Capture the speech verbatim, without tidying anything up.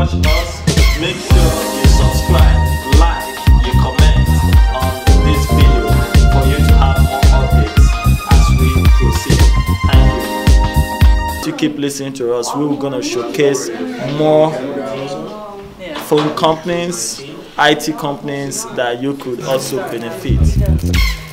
watch us, make sure you subscribe, like, you comment on this video for you to have more updates as we proceed. Thank you. To keep listening to us, we're going to showcase more phone companies, I T companies that you could also benefit.